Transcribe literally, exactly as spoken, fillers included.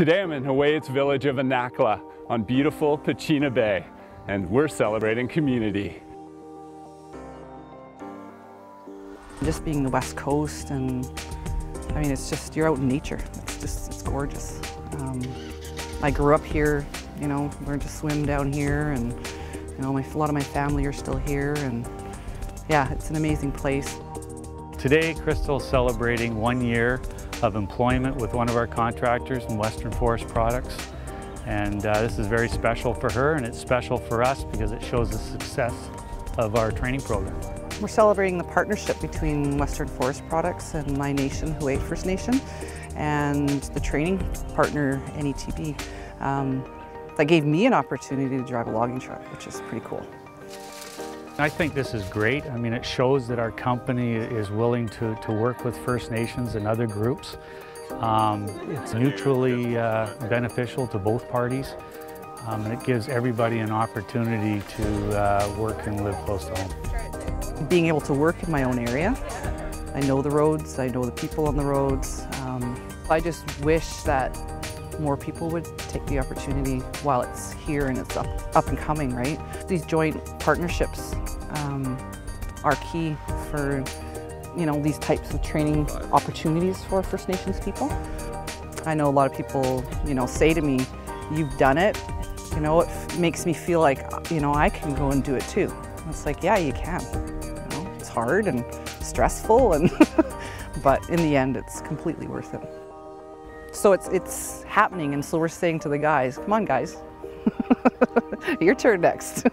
Today I'm in Huu-ay-aht village of Anacla on beautiful Pachena Bay, and we're celebrating community. Just being the West Coast, and I mean, it's just, you're out in nature. It's just, it's gorgeous. Um, I grew up here, you know, learned to swim down here, and you know, my, a lot of my family are still here, and yeah, it's an amazing place. Today, Crystal's celebrating one year of employment with one of our contractors in Western Forest Products. And uh, this is very special for her, and it's special for us because it shows the success of our training program. We're celebrating the partnership between Western Forest Products and my nation, Huu-ay-aht First Nation, and the training partner, N E T B. Um, that gave me an opportunity to drive a logging truck, which is pretty cool. I think this is great. I mean, it shows that our company is willing to, to work with First Nations and other groups. Um, it's mutually uh, beneficial to both parties, um, and it gives everybody an opportunity to uh, work and live close to home. Being able to work in my own area, I know the roads, I know the people on the roads. Um, I just wish that more people would take the opportunity while it's here and it's up, up and coming, right? These joint partnerships um, are key for, you know, these types of training opportunities for First Nations people. I know a lot of people, you know, say to me, "You've done it." You know, it makes me feel like, you know, I can go and do it too. And it's like, yeah, you can. You know, it's hard and stressful, and but in the end, it's completely worth it. So it's, it's happening, and so we're saying to the guys, come on guys, your turn next.